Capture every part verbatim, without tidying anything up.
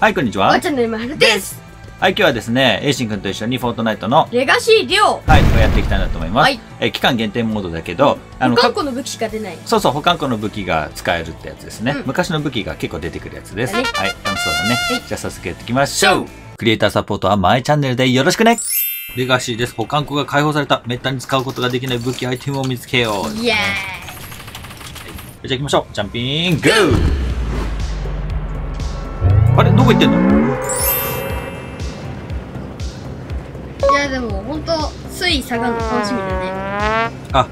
はい、こんにちは。わちゃのまるです。はい、今日はですね、エイシン君と一緒にフォートナイトのレガシーデュオ、はい、をやっていきたいなと思います。はい、え期間限定モードだけど、うん、あの保管庫の武器しか出ない。そうそう、保管庫の武器が使えるってやつですね。うん、昔の武器が結構出てくるやつです。はい、はい、楽しそうだね。はい、じゃあ早速やっていきましょう。クリエイターサポートはマイチャンネルでよろしくね。レガシーです。保管庫が解放された。めったに使うことができない武器アイテムを見つけよう。イエーイ。はい、じゃあ行きましょう。ジャンピングー。あれどこ行ってんの？いやでも本当水位下がるの楽しみだね。あ、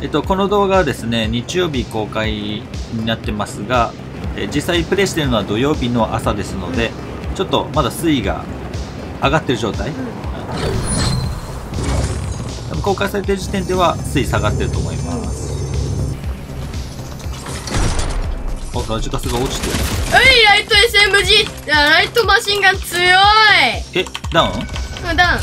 えっとこの動画はですね日曜日公開になってますが、え実際プレイしてるのは土曜日の朝ですので、うん、ちょっとまだ水位が上がってる状態。うん、公開されてる時点では水位下がってると思います。あ、ラジカセが落ちてる。えい、ライト エスエムジー、 ライトマシンガン強い。え、ダウン？うん、ダウン。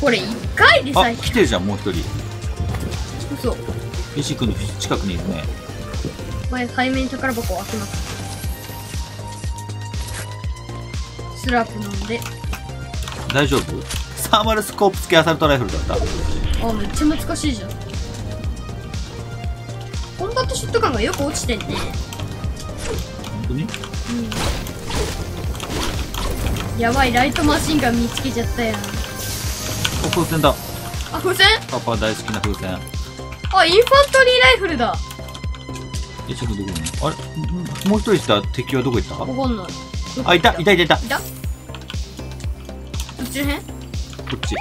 これいっかいでさ、あ、来てるじゃん、もう一人。そうそう、石君の近くにいるね。前、背面宝箱を開けます。スラップ飲んで大丈夫？サーマルスコープ付きアサルトライフルだった。あ、めっちゃ難しいじゃん。コンバットショットガンがよく落ちてんね。本当に？うん。やばい、ライトマシンガン見つけちゃったやん。あ、風船だ。あ、風船？パパ大好きな風船。あ、インファントリーライフルだ。え、ちょっとどこに？あれ、もう一人いた敵はどこ行った？わかんない。あ、いた、いた、いた、いた。いた？どっちの辺？こっち。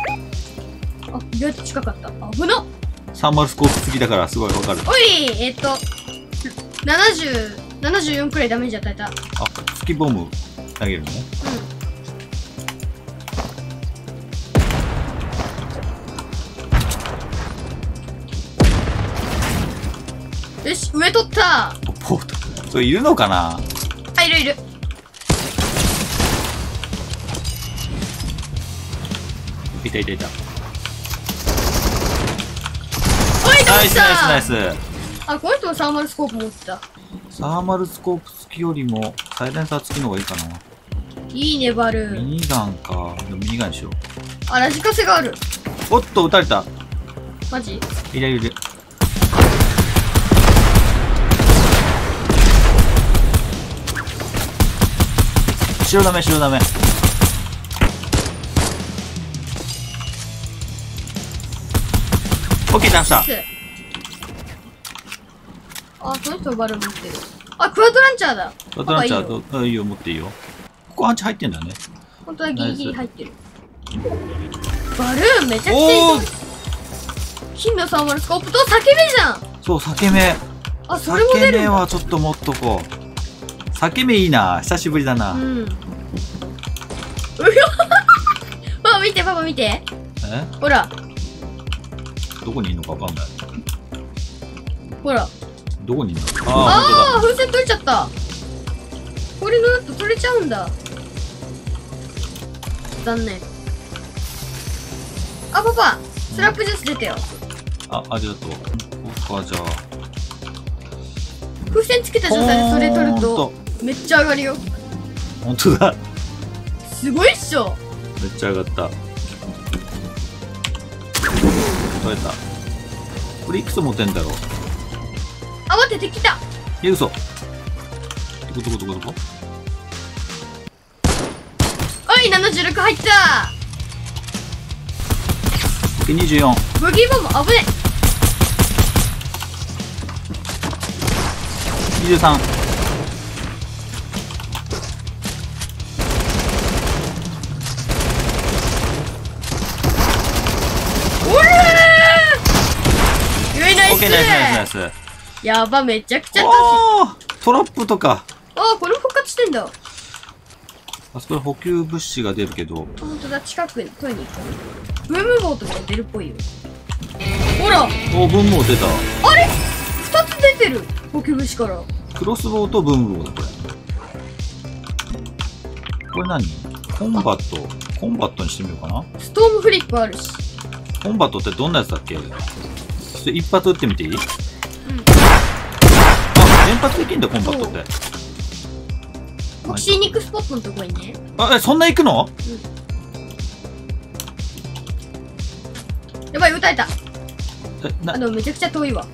あ、意外と近かった。危なっ。サーマルスコープ付きだからすごいわかる。おい、えっとななじゅう、ななじゅうよんくらいダメージ与えた。あ、月ボム投げるのね。うん、よし、上取った。ポートそれいるのかな。あ、いるいる。いたいたいた。ナイスナイスナイス。あ、この人はサーマルスコープ持ってた。サーマルスコープ付きよりもサイレンサー付きの方がいいかな。いいね、バル。ミニガンか。でもミニガンにしよう。あ、ラジカセがある。おっと、撃たれた。マジ？いるいる。白ダメ白ダメ。オッケー、ダウンした。あ、その人バル持ってる。あ、クワッドランチャーだ。クワッドランチャー、あ、いいよ、持っていいよ。ここアンチ入ってんだよね。本当はギリギリ入ってる。バルーンめちゃくちゃいい。金のサーマルスコープと裂け目じゃん。そう、裂け目。あ、それも出る。裂け目はちょっと持っとこう。裂け目いいな、久しぶりだな。うん。うよ。パパ見て、パパ見て。え？ほら。どこにいるのかわかんない。ほら。どこにいるの？ああ、風船取れちゃった。これの後取れちゃうんだ、残念。あ、パパスラップジュース出てよ。あ、ありがとう。ここか、じゃあ風船つけた状態でそれ取るとめっちゃ上がるよ。本当だ、すごいっしょ。めっちゃ上がった。取れた。これいくつ持てんだろう。あ、待って、敵来た。え、嘘。どこどこどこどこ。おい、ななじゅうろく入った。にじゅうよん。ブギーボム危ね。にじゅうさん。おれー。よい、ナイス。オッケー、ナイスナイスナイス。やば、めちゃくちゃ楽しい。トラップとか。ああ、これ復活してんだ。あそこで補給物資が出るけど。本当だ、近くに取りに行く。ブーム棒とか出るっぽいよ。ほら。お、ブーム棒出た。あれ、二つ出てる。補給物資から。クロスボウとブーム棒だ、これ。これ何？コンバット。コンバットにしてみようかな。ストームフリップあるし。コンバットってどんなやつだっけ？ちょっと一発撃ってみていい？連発できるんだよ、コンバットって。ボクシー肉スポットのとこにね。あ、え、そんな行くの？うん、やばい、撃たれた。あの、めちゃくちゃ遠いわ。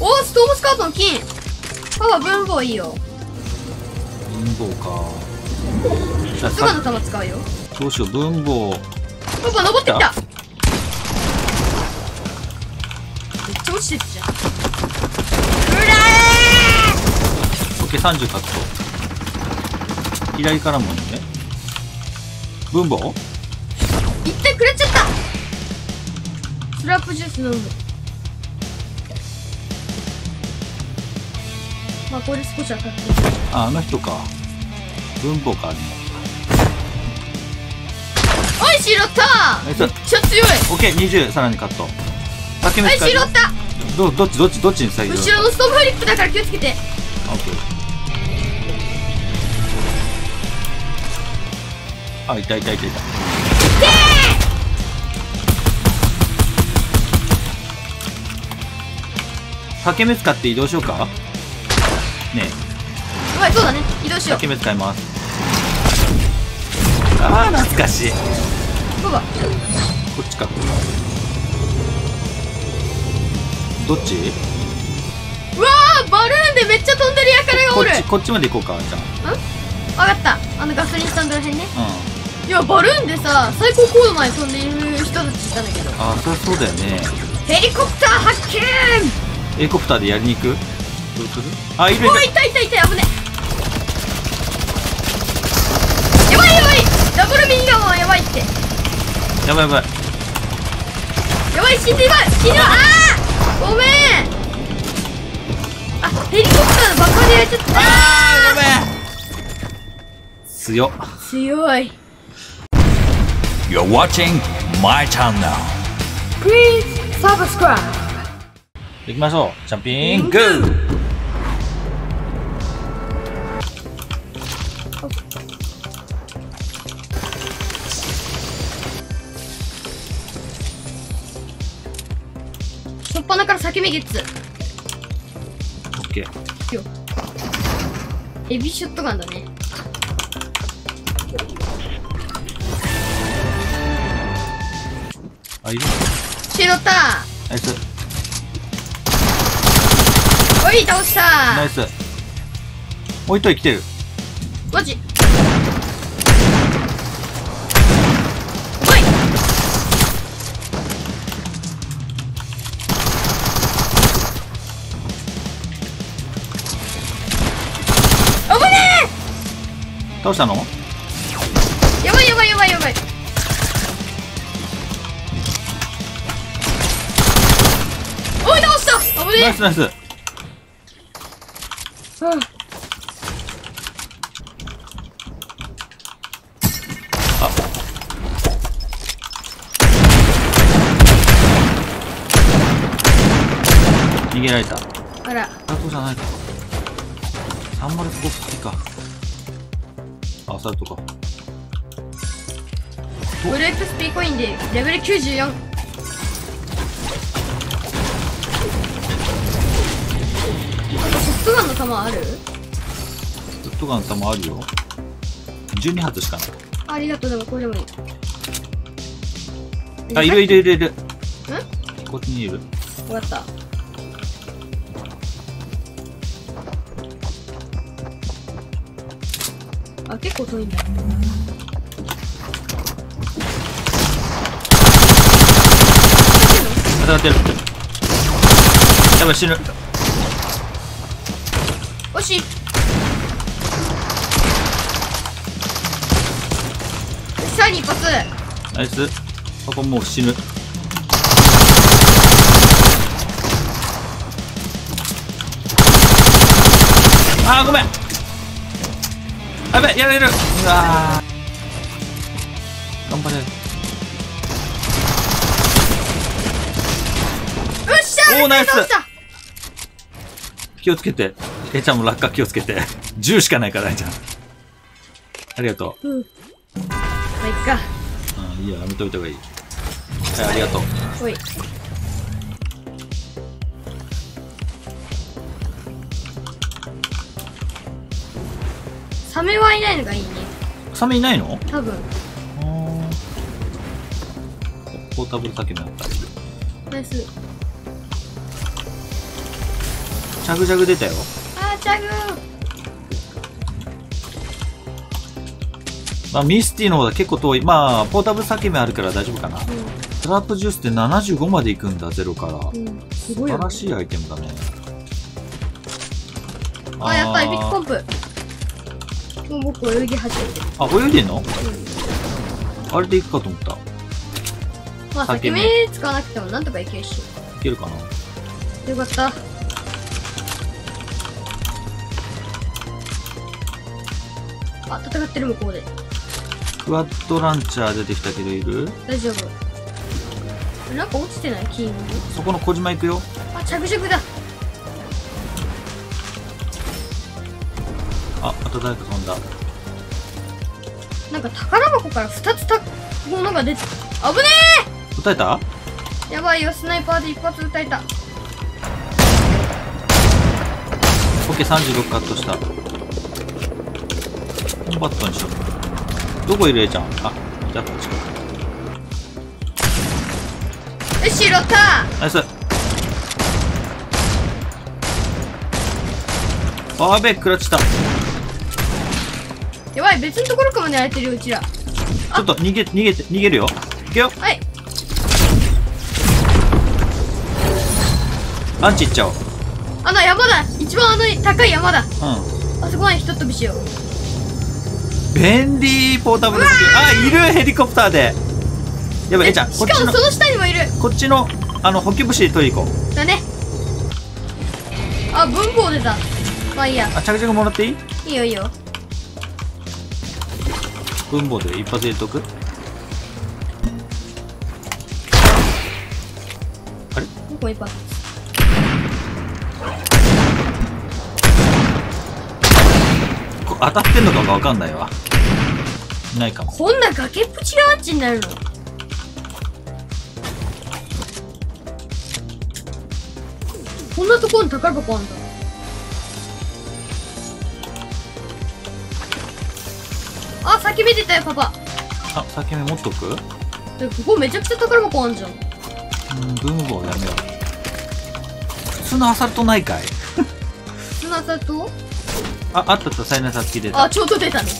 おー、ストームスカートの金。パワー文房いいよ。文房か。すぐの弾使うよ。どうしよう、文房。文房登ってきた。めっちゃ落ちてるじゃん。うらー。オッケー、三十カット。依頼からもいいね。文房。一体くれちゃった。スラップジュース飲む。まあ、これ少し当たってる。あ、あの人か。文房かあれも。おい、拾った。めっちゃ強い。オッケー、二十、さらにカット。はい、拾った。ど、どっち、どっち、どっちに最後。後ろのストームフリップだから、気をつけて。オッケー。あ、いたいたいたいた。竹目使って移動しようか。ねえ。うまい、そうだね。移動しよう。竹目使います。ああ、懐かしい。そうだ。こっちか。どっち？うわあ、バルーンでめっちゃ飛んでるやからがおる。こっち、こっちまで行こうか、じゃあ。うん？わかった。あのガソリンスタンドらへんね。うん。いや、バルーンでさ、最高高度まで飛んでいる人たちいたんだけど。ああ、そりゃそうだよね。ヘリコプター発見！ヘリコプターでやりに行く？どうする？あ、いるいる。あ、いたいたいた、危ね。やばいやばい！ダブルミニガンはやばいって。やばいやばい。やばい、死んでいばい！死んでばい！あー！ごめん！あ、ヘリコプターの爆破でやっちゃったー！あー、やばい！強っ。強い。You're watching my channel. Please subscribe. 行きましょう。ジャンピングー！このから先目ゲッツ。オッケー。よ。エビショットガンだね。あ、いる。シロタ。ナイス。おい、倒した。ナイス。もう一人来てる。マジ。どうしたの？やばいやばいやばいやばい。おい、倒した。危ねえ。ナイスナイス。うん。あ、逃げられた。あら、あ、そうじゃないか。サンマルすごく好きか。アサルトか。グループスピーコインでレベルきゅうじゅうよん。ショットガンの弾ある？ショットガンの弾あるよ。じゅうに発しかない。ありがとう。でもこれでもいい。あ、いるいるいるいる。うん？こっちにいる。終わった。あ、結構遠いんだ。当たってる。やばい、死ぬ。惜しい。さあ、に発。ナイス。ここもう死ぬ。あー、ごめん。やべ、やれる。うわー、頑張れ。うっしゃー。おー、ナイス。気をつけて。えちゃんも落下気をつけて。じゅうしかないから、えちゃん。ありがとう。うん。まあ、いっか。うん、いいや、やめといた方がいい。はい、ありがとう。おい。サメはいないのがいいね。サメいないの？多分。ああ。ポータブルだけになった。ナイス。チャグジャグ出たよ。ああ、チャグー。まあミスティの方が結構遠い。まあポータブル裂け目あるから大丈夫かな。うん、トラップジュースってななじゅうごまでいくんだゼロから。うん、すごいよね。素晴らしいアイテムだね。あ、やったエピックポンプ。もう僕泳ぎ始めてる。あ、泳いでんの？うん、あれで行くかと思った。まあ裂け目使わなくてもなんとかいけるし。いけるかな。よかった。あ、戦ってる向こうで。クワッドランチャー出てきたけどいる？大丈夫。なんか落ちてない？キング。そこの小島行くよ。あ、着々だ。あ、また誰か飛んだ。なんか宝箱からふたつたものが出て、危ねえ。撃たれた？やばいよ、スナイパーで一発撃たれた。オッケー、さんじゅうろくカットした。コンバットにしよう。どこいる？えちゃん。あ、じゃあこっちか。後ろか。ナイス。あーべ、食らっちゃった。やばい、別のところからも狙えてるよ、うちら。ちょっと逃げ、逃げて、逃げるよ。いくよ。はい、アンチ行っちゃおう。あの山だ、一番あの高い山だ。うん、あそこまでひとっ飛びしよう。便利。ポータブルスキー、あ、いる。ヘリコプターで。やばい、えちゃん、しかもその下にもいる。こっちのあの補給物資で取り行こう。だね。あ、文法出た。まあいいや。あ、着々もらっていい？いいよいいよ。文房で一発入れとく。あれ？どこ一発？こ当たってんのかがわかんないわ。いないかも。こんな崖っぷちがアンチになるの？こんなところに宝箱あるんだ。あ、裂け目出たよ、パパ。あ、裂け目持っとく？で、ここめちゃくちゃ宝箱あんじゃん。うん、ブーム棒やめよう。普通のアサルトないかい？普通のアサルト？あ、あったあった、サイナーさっき出た。あ、ちょうど出たね。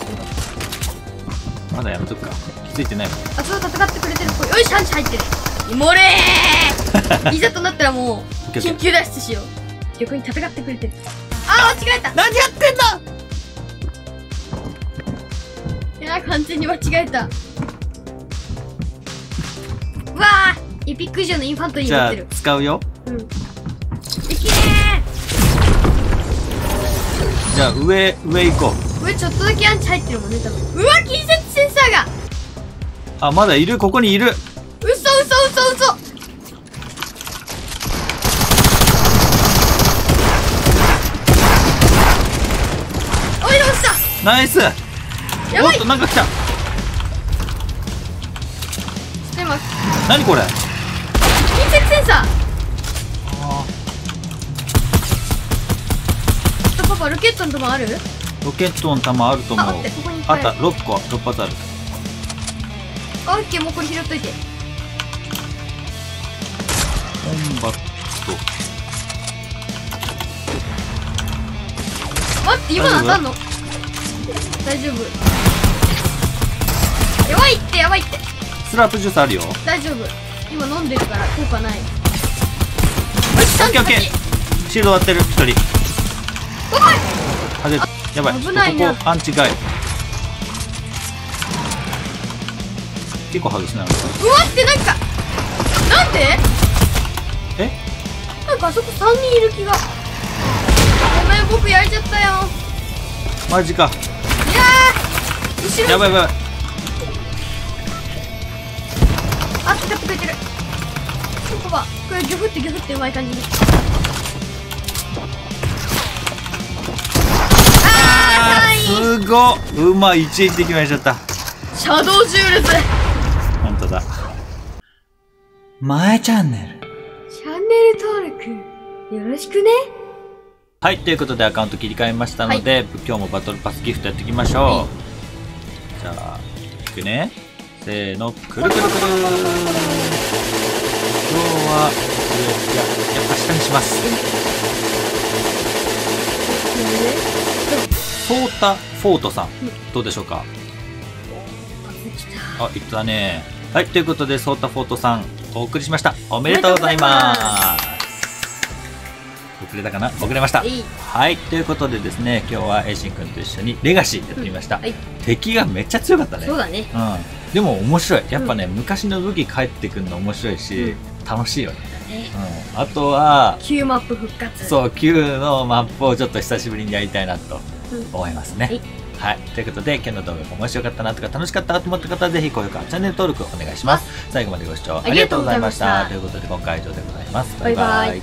まだやめとくか。気づいてないもん。あ、ちょうど戦ってくれてるっぽい。よし、ハンチ入ってる。イモレーいざとなったらもう、緊急脱出しよう。逆に戦ってくれてる。あ、間違えた。何やってんだ。完全に間違えた。うわあ、エピック以上のインファントリー持ってる。使うよ。うん、できねー。じゃあ上、上行こう。上ちょっとだけアンチ入ってるもんね、多分。うわ、近接センサーが。あ、まだいる、ここにいる。嘘嘘嘘嘘。おい、どうした。ナイス。やばい、おっと、なんか来た。来てます。何これ？近接センサー。あー。パパ、ロケットの弾ある？ロケットの弾あると思う。あ、待って、ここにいっぱいある。あった、ろっこ、ろっ発ある。あ、オッケー、もうこれ拾っといて。コンバット。待って、今の当たんの？大丈夫。やばいってやばいって。スラップジュースあるよ。大丈夫、今飲んでるから効果ない。オッケーオッケー。シールド割ってる、ひとり。おい、やばい、危ないな。ここアンチ外結構外すね。うわって、なんか、なんでえ、なんかあそこさんにんいる気が。ごめん、僕やれちゃったよ。マジか。やばいやばい。あ、使ってくれてる。パパ、これギョフってギョフってうまい感じに。あー、すごっ、うまい。一撃で決まりちゃった。シャドウジュールズ。ほんとだ。まえチャンネル、チャンネル登録よろしくね。はい、ということでアカウント切り替えましたので、はい、今日もバトルパスギフトやっていきましょう。はい、じゃあ、いくね。せーの、くるくるくるー。今日は、いや、やっぱ下にします。ソータ・フォートさん、どうでしょうか。あ、いったね。はい、ということで、ソータ・フォートさん、お送りしました。おめでとうございます。遅れたかな、遅れました。はい、ということでですね、今日はエイシン君と一緒にレガシーやってみました。うん、はい、敵がめっちゃ強かったね。そうだね。うん、でも面白い。やっぱね、うん、昔の武器帰ってくるの面白いし、うん、楽しいよね。うん、あとは旧マップ復活。そう、旧のマップをちょっと久しぶりにやりたいなと思いますね。うん、はいはい、ということで今日の動画が面白かったなとか楽しかったなと思った方はぜひ高評価、チャンネル登録お願いします。最後までご視聴ありがとうございました。ということで今回は以上でございます。バイバイ。